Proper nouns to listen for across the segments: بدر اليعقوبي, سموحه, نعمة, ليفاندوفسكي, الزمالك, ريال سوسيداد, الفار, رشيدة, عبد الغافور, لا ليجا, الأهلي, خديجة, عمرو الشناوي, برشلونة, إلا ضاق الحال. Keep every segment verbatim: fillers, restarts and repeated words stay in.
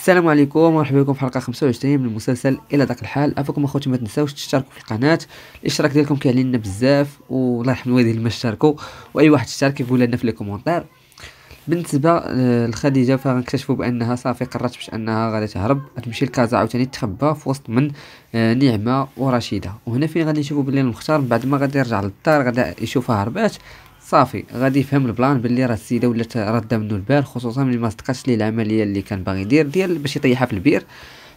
السلام عليكم ومرحبا بكم في حلقه خمسة وعشرين من مسلسل إلا ضاق الحال. عفاكم اخوتي ما تنساوش تشتركوا في القناه، الاشتراك ديالكم كيعني لنا بزاف والله يرحم الوالدين اللي ما اشتركوا، واي واحد اشترك يقول لنا في لي كومونتير. بالنسبه لخديجه فغنكتشفوا بانها صافي قررت باش انها غادي تهرب، غتمشي لكازا عاوتاني تخبى في وسط من نعمه ورشيده، وهنا فين غادي نشوفوا بلي المختار بعد ما غادي يرجع للدار غادي يشوفها هربات، صافي غادي يفهم البلان باللي راه السيده ولات رده منه البال، خصوصا ملي ما صدقاتش ليه العمليه اللي كان باغي يدير ديال باش يطيحها في البير.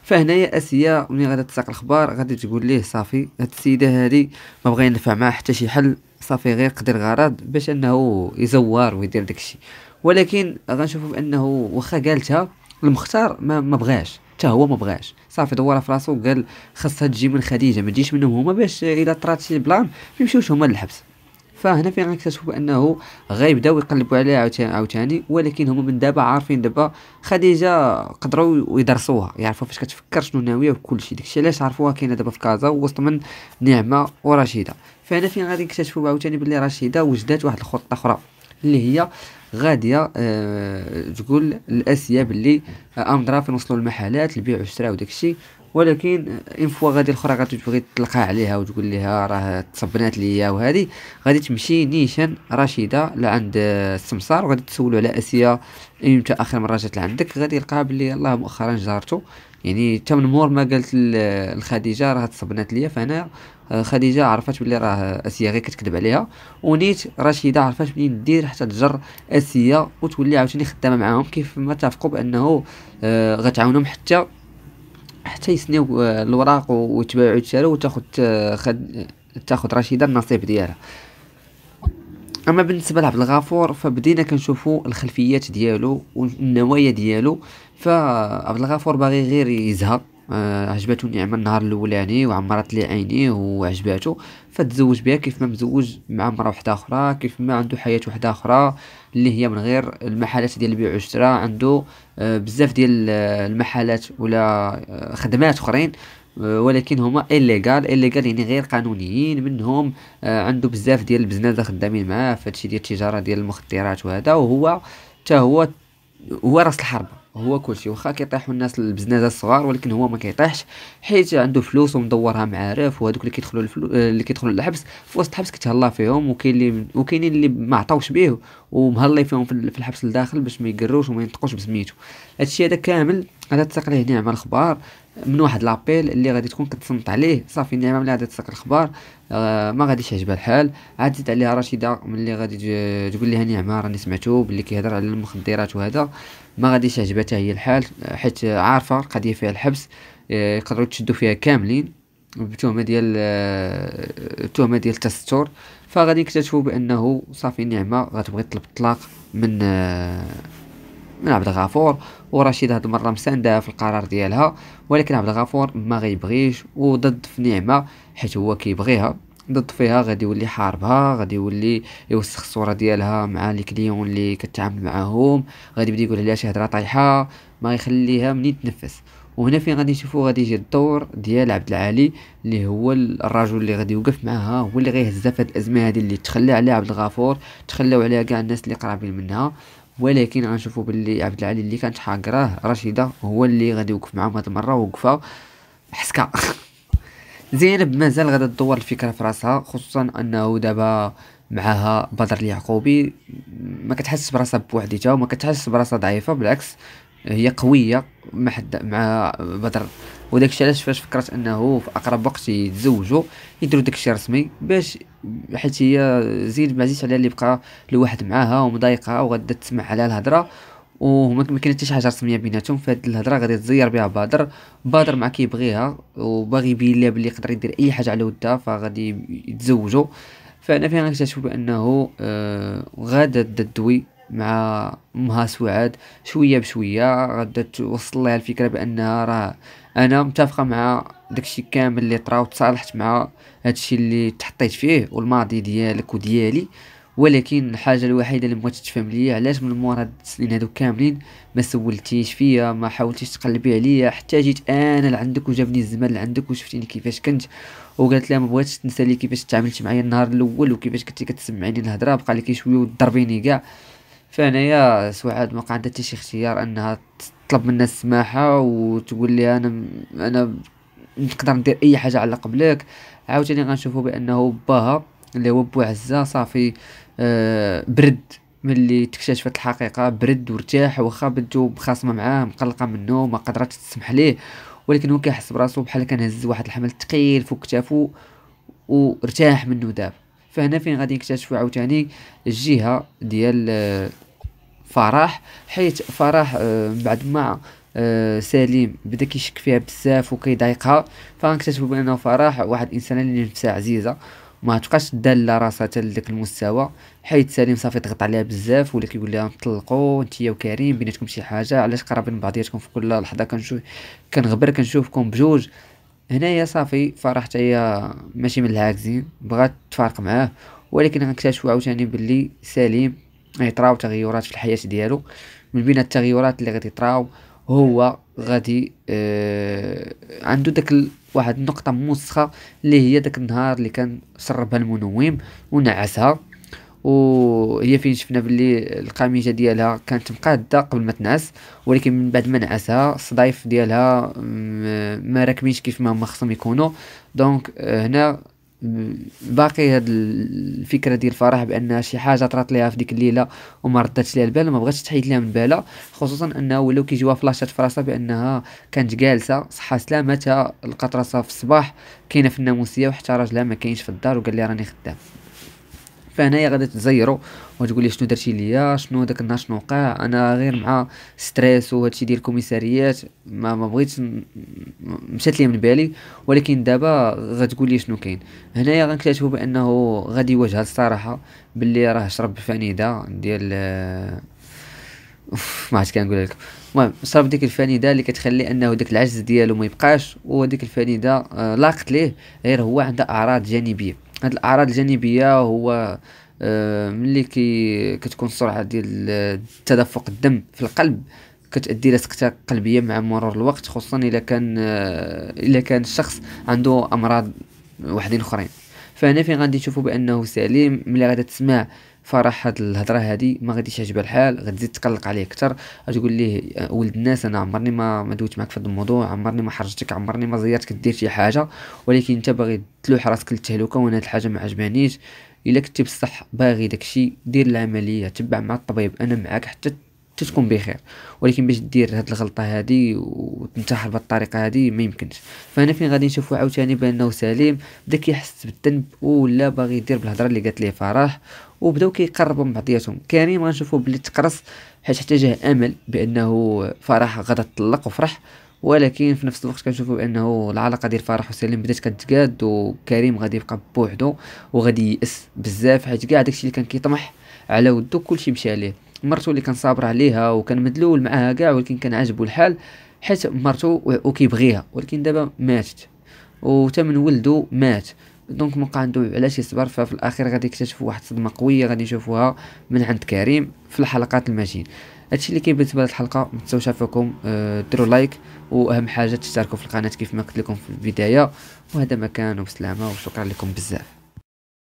فهنايا اسيا ملي غادي تساق الخبار غادي تقول ليه صافي هاد السيده هادي ما بغا ينفع معها حتى شي حل، صافي غير قدر غرض باش انه يزوار ويدير داكشي. ولكن غنشوفوا بانه واخا قالتها المختار ما, ما بغاش، حتى هو ما بغاش، صافي دورها في راسو قال خاصها تجي من خديجه ما تجيش منهم هما، باش الا طرات شي بلان ميمشيوش هما للحبس. فهنا فين غنكتشفوا بانه غيبداو يقلبوا عليها عاوتاني، ولكن هما من دابا عارفين دابا خديجه قدروا يدرسوها، يعرفوا فاش كتفكر شنو ناويه وكلشي، داكشي علاش عرفوها كاينه دابا في كازا وسط من نعمه ورشيده. فهنا فين غادي نكتشفوا عاوتاني بلي رشيده وجدات واحد الخطه اخرى اللي هي غاديه أه تقول لاسيا باللي امضرا فين وصلوا المحلات البيع والشراء وداكشي، ولكن ان فوا غادي الاخرى غادي تبغي تلقى عليها وتقول لها راه تصبنات ليا، وهذه غادي تمشي نيشان رشيده لعند السمسار وغادي تسولو على اسيا امتى اخر مره جات لعندك، غادي يلقاها بلي الله مؤخرا جارته يعني حتى من مور ما قالت لخديجه راه تصبنات ليا. فهنا خديجه عرفت بلي راه اسيا غير كتكذب عليها، ونيت رشيده عرفت منين دير حتى تجر اسيا وتولي عاوتاني خدامه معاهم كيف ما اتفقوا بانه غتعاونهم حتى حتى يسنيو الوراق ويتباعوا يتشاروا وتاخذ خد... تاخذ رشيده النصيب ديالها. اما بالنسبه لعبد الغافور فبدينا كنشوفوا الخلفيات ديالو والنوايا ديالو، فعبد الغافور باغي غير يزهق، عجباتو نعمه النهار الاولاني وعمرت لي عينيه وعجباتو فتزوج بها كيف ما مزوج مع مرا وحده اخرى، كيف ما عنده حياه وحده اخرى اللي هي من غير المحلات ديال البيع والشراء، عنده بزاف ديال المحلات ولا خدمات اخرين ولكن هما إليغال إليغال يعني غير قانونيين، منهم عنده بزاف ديال البزنازه خدامين معاه في هادشي ديال التجاره ديال المخدرات وهذا، وهو حتى هو هو راس الحربه، هو كلشي واخا كيطيحوا الناس البزنازه الصغار ولكن هو ما كيطيحش حيت عنده فلوس ومدورها معارف، وهذوك اللي كيدخلوا الفلو... اللي كيدخلوا للحبس في وسط الحبس كتهلا فيهم، وكاين اللي وكاينين اللي ما عطاوش به ومهلي فيهم في الحبس لداخل باش ما يقروش وما ينطقوش بسميتو. هادشي هذا كامل غادي تسق ليه نعمه الخبار من واحد لابيل اللي غادي تكون كتصنت عليه، صافي نعمه ملي غادي تسق الخبار آه ما غاديش يعجبها الحال، عادت عليها رشيده ملي غادي تقول لها نعمه راني سمعتو باللي كيهضر على المخدرات وهذا، ما غاديش يعجبها هي الحال حيت عارفه القضيه فيها الحبس يقدروا تشدوا فيها كاملين بتهمه ديال التهمه ديال التستور. فغادي نكتشفوا بانه صافي نعمه غتبغي تطلب الطلاق من من عبد الغفور، ورشيده هاد المره مساندها في القرار ديالها، ولكن عبد الغفور ما غيبغيش وضد في نعمه حيت هو كيبغيها، ضد فيها غادي يولي حاربها، غادي يولي يوسخ الصوره ديالها مع لي كليون اللي كتعامل معاهم، غادي يبدا يقول عليها شي هضره طايحه ما يخليها منين تنفس. وهنا فين غادي نشوفوا غادي يجي الدور ديال عبد العالي اللي هو الرجل اللي غادي يوقف معها، هو اللي غيهزها في هاد الازمه هادي اللي تخلى عليها عبد الغفور، تخلاو عليها كاع الناس اللي قرابين منها، ولكن غنشوفوا باللي عبد العالي اللي كانت حاقراه رشيده هو اللي غادي يوقف معاهم هاد المره، ووقفها حسكه. زينب مازال غادا تدور الفكره في راسها، خصوصا انه دابا معها بدر اليعقوبي، ما كتحسش براسها بوحديتها وما كتحسش براسها ضعيفه، بالعكس هي قويه مع مع بدر، وداكشي علاش فاش فكرت انه في اقرب وقت يتزوجوا يديروا داكشي رسمي باش، حيت هي زينب معزيش عليها اللي بقى لواحد معاها ومضايقها وغادا تسمع على الهضره وما كاين حتى شي حاجه رسميه بيناتهم، فهاد الهضره غادي تزير بها بادر، بادر ما كيبغيها وباغي يبين لها بلي يقدر يدير اي حاجه على ودها فغادي يتزوجوا. فانا فين غنكتشفوا بانه آه غادا تدوي مع امها سعاد شويه بشويه، غادا توصل لها الفكره بانها راه انا متفقه مع داكشي كامل اللي طرا وتصالحت مع هادشي اللي تحطيت فيه والماضي ديالك وديالي، ولكن الحاجه الوحيده اللي بغيت تفهم ليا علاش من مور هاد السنين هادو كاملين ما سولتيش فيا، ما حاولتيش تقلبي عليا حتى جيت انا لعندك وجابني الزمان لعندك وشفتيني كيفاش كنت، وقالت لها ما بغيتش تنسى لي كيفاش تعاملت معايا النهار الاول وكيفاش كنتي كتسمعيني الهضره، بقى لك شويه وضربيني كاع. فانايا سعاد ما بقى عندها حتى شي اختيار انها طلب منها السماحه وتقول لي انا انا نقدر ندير اي حاجه على قبلك. عاوتاني غنشوفوا بانه باها اللي هو بو عزه صافي آه برد ملي اكتشفت الحقيقه، برد وارتاح واخا بدو بخاصمه معاه مقلقه منه ما قدرتش تسمح ليه، ولكن هو كيحس براسو بحال كنهز واحد الحمل ثقيل فوق كتافو وارتاح منه دابا. فهنا فين غادي نكتشفوا عاوتاني الجهه ديال فرح، حيت فرح بعد ما سليم بدا كيشك فيها بزاف وكيضايقها، فغنكتشفوا بانه فرح واحد الانسان اللي نفسها عزيزه ما تبقاش داله راسها حتى لذاك المستوى، حيت سليم صافي ضغط عليها بزاف ولا كيقول لها نطلقوا نتيا وكريم بيناتكم شي حاجه، علاش قرابين من بعضياتكم في كل لحظه كنشوف كنغبر كنشوفكم بجوج. هنايا صافي فرح حتى هي ماشي من العاكزين بغات تفارق معاه، ولكن غنكتشفوا عاوتاني باللي سليم غيطراو تغيرات في الحياه ديالو، من بين التغيرات اللي غادي يطراو هو غادي آه عنده داك واحد النقطه موسخه اللي هي داك النهار اللي كان سربها المنوم ونعسها، وهي فين شفنا باللي القميجه ديالها كانت مقاده قبل ما تنعس، ولكن من بعد ما نعسها الصدايف ديالها ما راكمينش كيف ما هما خصهم يكونوا. دونك هنا باقي هاد الفكره ديال فرح بان شي حاجه طرات ليها في ديك الليله وما رداتش ليها البال، ما بغاتش تحيد ليها من بالها، خصوصا انه ولاو كيجيوها فلاشات في راسها بانها كانت جالسه صحه سلامتها لقات راسها في الصباح كاينه في الناموسيه وحتى راجلها ما كاينش في الدار وقال لي راني خدام. فهنايا غادي تزيروا وتقول لي شنو درتي ليا، شنو داك النهار شنو وقع، انا غير مع ستريس وهادشي ديال الكوميساريات ما ما بغيتش مشات لي من بالي، ولكن دابا غتقول لي شنو كاين. هنايا غنكتشفوا بانه غادي يواجه الصراحه باللي راه شرب الفنيده ديال ما عرفت كنقول لكم، المهم شرب ديك الفنيده اللي كتخلي انه داك العجز ديالو ما يبقاش، وديك الفنيده لاقت ليه غير هو عنده اعراض جانبيه. هاد الاعراض الجانبيه هو آه ملي كي كتكون السرعه ديال تدفق الدم في القلب كتؤدي الى سكته قلبيه مع مرور الوقت، خصوصا الا كان آه الا كان الشخص عنده امراض وحدين اخرين. فهنا فين غادي نشوفوا بانه سليم ملي غادي تسمع فرح هاد الهضره هادي ما غاديش يعجبها الحال، غتزيد تقلق عليه اكثر، غتقول ليه ولد الناس انا عمرني ما ما دويت معاك في هذا الموضوع، عمرني ما حرجتك، عمرني ما زيرتك دير شي حاجه، ولكن انت باغي تلوح راسك للتهلكه وانا هاد الحاجه ما عجبانيش. الا كنتي بصح باغي داكشي دير العمليه تبع مع الطبيب انا معاك حتى تكون بخير، ولكن باش دير هاد الغلطه هادي وتنتحر بهاد الطريقه هادي ما يمكنش. فهنا فين غادي نشوفوا عاوتاني بانه سليم بدا كيحس بالذنب ولا باغي يدير بالهضره اللي قالت ليه فرح، وبداو كيقربوا من بعضياتهم. كريم غنشوفوا بلي تقرص حيت احتاجه امل بانه فرح غادا تطلق وفرح، ولكن في نفس الوقت كنشوفوا بانه العلاقه ديال فرح وسليم بدات كتقاد، وكريم غادي يبقى بوحدو وغادي يئس بزاف حيت كاع داكشي اللي كان كيطمح على ودو كلشي مشى عليه. مرتو اللي كان صابر عليها وكان مدلول معاها كاع، ولكن كان عاجبو الحال حيت مرتو وكيبغيها، ولكن دابا ماتت وتمن ولدو مات، دونك ما بقى عنده علاش يصبر. ففي الاخير غادي يكتشفوا واحد الصدمه قويه غادي نشوفوها من عند كريم في الحلقات الماجين. هادشي اللي كاين بالنسبه للحلقه، ما تنساوش عفاكم ديروا لايك، واهم حاجه تشتركوا في القناه كيف ما قلت لكم في البدايه، وهذا ما كان وبالسلامه وشكرا لكم بزاف.